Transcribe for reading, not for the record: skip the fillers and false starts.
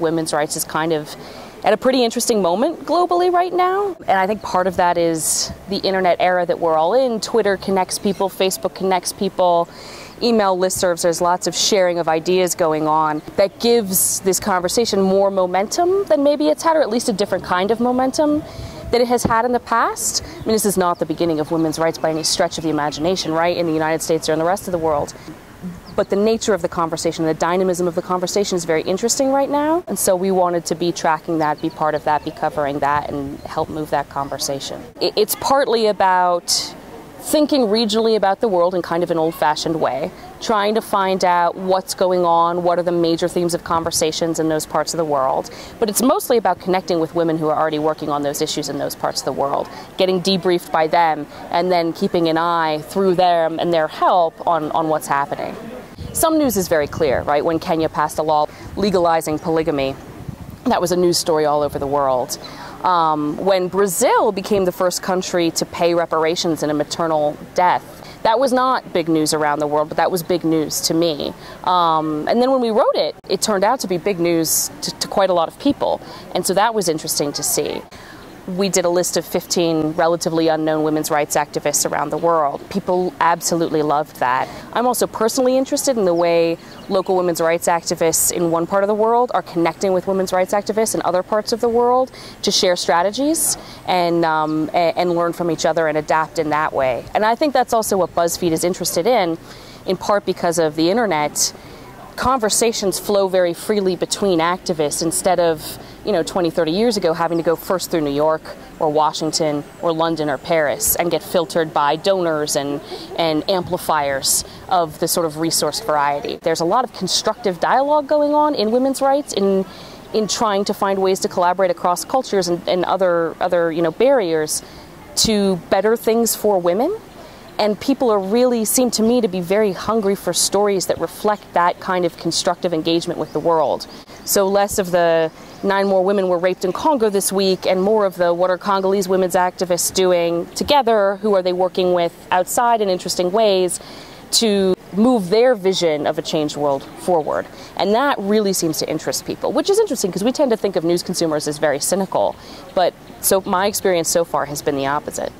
women's rights is kind of at a pretty interesting moment globally right now. And I think part of that is the internet era that we're all in. Twitter connects people, Facebook connects people, email listservs, there's lots of sharing of ideas going on. That gives this conversation more momentum than maybe it's had, or at least a different kind of momentum that it has had in the past. I mean, this is not the beginning of women's rights by any stretch of the imagination, right, in the United States or in the rest of the world. But the nature of the conversation, the dynamism of the conversation is very interesting right now. And so we wanted to be tracking that, be part of that, be covering that, and help move that conversation. It's partly about thinking regionally about the world in kind of an old-fashioned way, trying to find out what's going on, what are the major themes of conversations in those parts of the world. But it's mostly about connecting with women who are already working on those issues in those parts of the world, getting debriefed by them, and then keeping an eye through them and their help on what's happening. Some news is very clear, right? When Kenya passed a law legalizing polygamy, that was a news story all over the world. When Brazil became the first country to pay reparations in a maternal death, that was not big news around the world, but that was big news to me. And then when we wrote it, it turned out to be big news to quite a lot of people. And so that was interesting to see. We did a list of 15 relatively unknown women's rights activists around the world. People absolutely loved that. I'm also personally interested in the way local women's rights activists in one part of the world are connecting with women's rights activists in other parts of the world to share strategies and learn from each other and adapt in that way. And I think that's also what BuzzFeed is interested in part because of the internet. Conversations flow very freely between activists instead of, 20, 30 years ago having to go first through New York or Washington or London or Paris and get filtered by donors and amplifiers of the sort of resource variety. There's a lot of constructive dialogue going on in women's rights in trying to find ways to collaborate across cultures and other barriers to better things for women. And people seem to me to be very hungry for stories that reflect that kind of constructive engagement with the world. So less of the 9 more women were raped in Congo this week and more of the what are Congolese women's activists doing together, who are they working with outside in interesting ways to move their vision of a changed world forward. And that really seems to interest people, which is interesting because we tend to think of news consumers as very cynical. But so my experience so far has been the opposite.